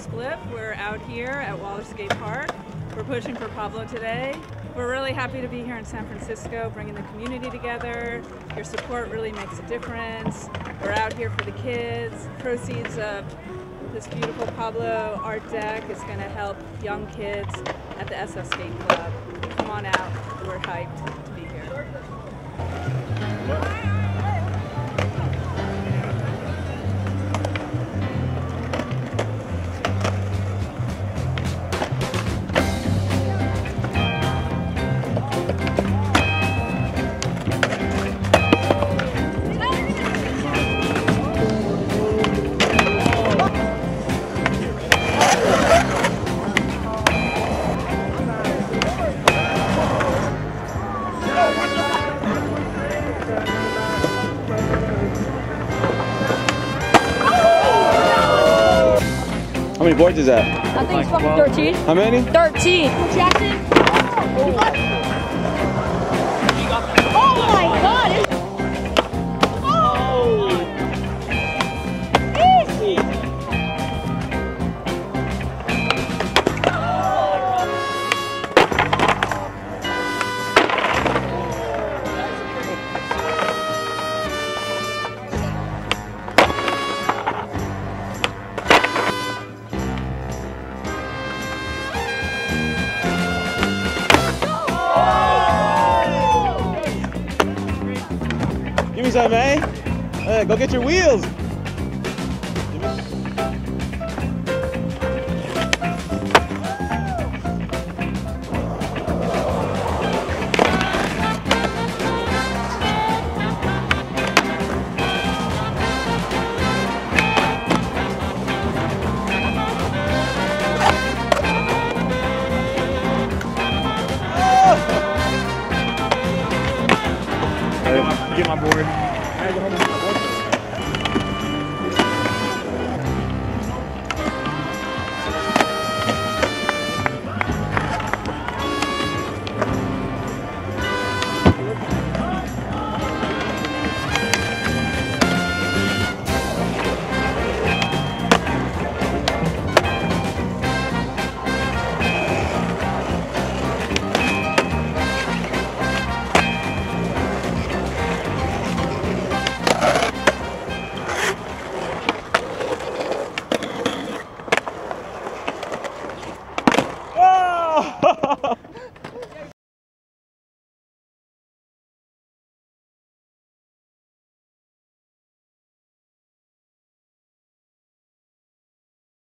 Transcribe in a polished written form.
Spliff. We're out here at Waller Skate Park. We're pushing for Pablo today. We're really happy to be here in San Francisco, bringing the community together. Your support really makes a difference. We're out here for the kids. Proceeds of this beautiful Pablo art deck is going to help young kids at the SF Skate Club. Come on out. We're hyped to be here. How many boards is that? I think it's fucking 13. How many? 13. Jackson. Oh my god! Oh! Easy! Give me some, eh? Go get your wheels! Get my board.